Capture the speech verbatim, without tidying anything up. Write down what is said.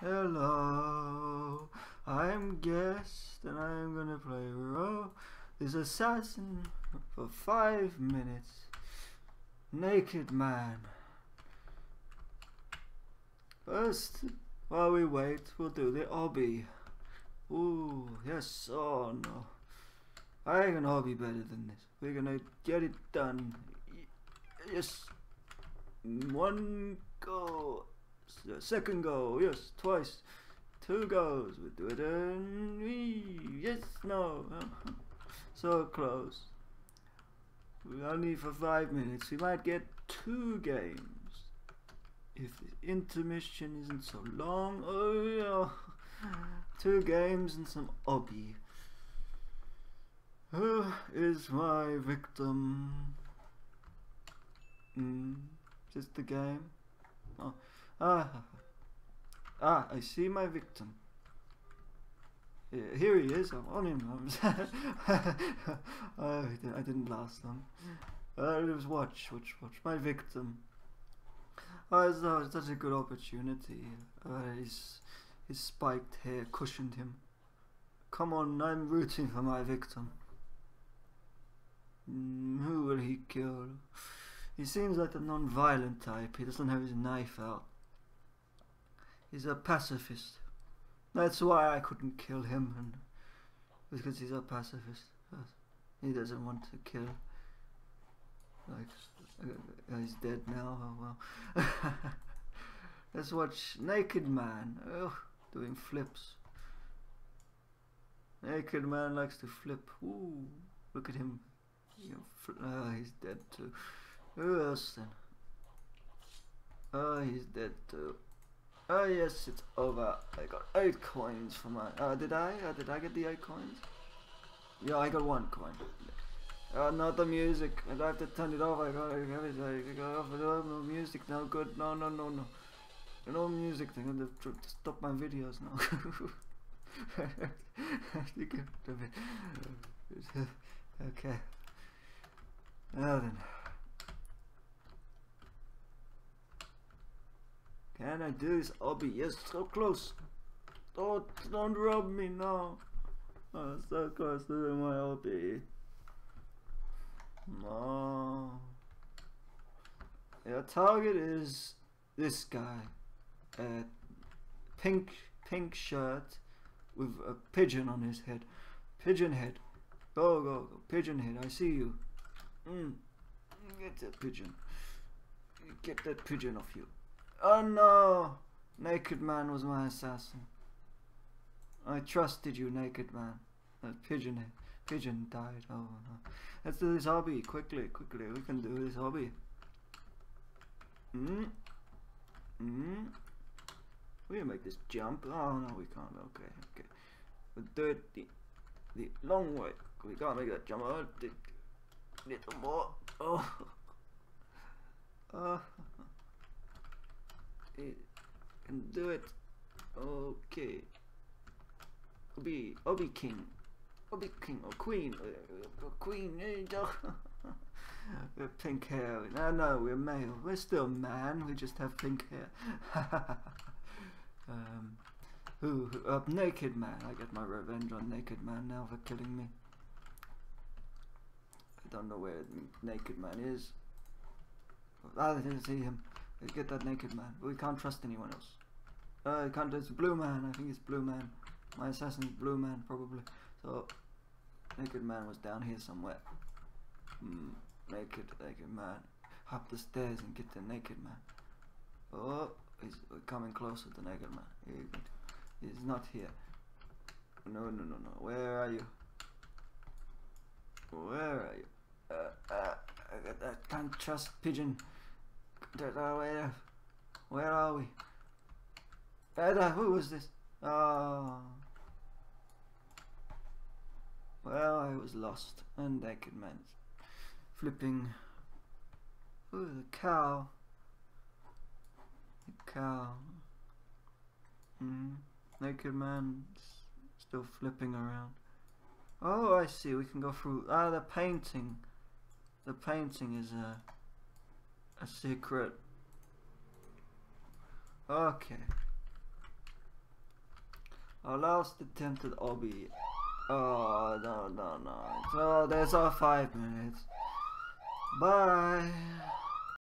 Hello, I'm Guest, and I'm gonna play Ro, this assassin, for five minutes. Naked man. First, while we wait, we'll do the obby. Ooh, yes, oh no. I can hobby better than this. We're gonna get it done. Yes. One go. Second go. Yes, twice. Two goes. We do it in. Yes, no. So close. We're only for five minutes. We might get two games. If the intermission isn't so long. Oh, yeah. Two games and some obby. Who is my victim? Mm, just the game. Oh. Ah. ah, I see my victim. Yeah, here he is. I'm on him. I didn't last long. Uh, it was watch, watch, watch. My victim. Oh, it's, uh, such a good opportunity. Uh, his, his spiked hair cushioned him. Come on, I'm rooting for my victim. Mm, who will he kill? He seems like a non-violent type. He doesn't have his knife out. He's a pacifist. That's why I couldn't kill him, and because he's a pacifist. He doesn't want to kill. Like, he's dead now. Oh well. Let's watch Naked Man. Oh, doing flips. Naked Man likes to flip. Ooh, look at him. Oh, he's dead too. Who else then? Oh, he's dead too. Oh yes, it's over. I got eight coins for my... Uh, did I? Uh, did I get the eight coins? Yeah, I got one coin. Uh, not the music. I have to turn it off. I got it. I got off. No music. No good. No, no, no, no. No music. I'm gonna stop my videos now. Okay. Now then. Can I do this obby? Yes, so close. Oh, don't rob me now. Oh, so close to do my obby. No. Your target is this guy. A pink, pink shirt with a pigeon on his head. Pigeon head. Go, go, go. Pigeon head. I see you. Mm. Get that pigeon. Get that pigeon off you. Oh no! Naked Man was my assassin. I trusted you, Naked Man. That pigeon, pigeon died. Oh no. Let's do this hobby. Quickly, quickly. We can do this hobby. Mm. Mm. We can make this jump. Oh no, we can't. Okay, okay. We'll do it the, the long way. We can't make that jump. Oh, a little more. Oh. Uh. It can do it. Okay. Obi, Obi King, Obi King or Queen, or Queen. We're pink hair. No, no, we're male. We're still man. We just have pink hair. um, who? who uh, Naked Man. I get my revenge on Naked Man now for killing me. I don't know where Naked Man is. I didn't see him. Get that Naked Man. We can't trust anyone else. Uh, can't. It's Blue Man. I think it's Blue Man. My assassin's Blue Man, probably. So, Naked Man was down here somewhere. Mm, naked, naked man. Hop the stairs and get the Naked Man. Oh, he's coming closer to Naked Man. He's not here. No, no, no, no. Where are you? Where are you? Uh, uh, I, I can't trust Pigeon. Where, where are we? Who was this? Oh. Well, I was lost, and Naked Man flipping. Ooh, the cow. The cow. Mm. Naked Man still flipping around. Oh, I see. We can go through. Ah, the painting. The painting is a. Uh, A secret. Okay. Allows the tempted obby. Oh, no, no, no. So, there's our five minutes. Bye.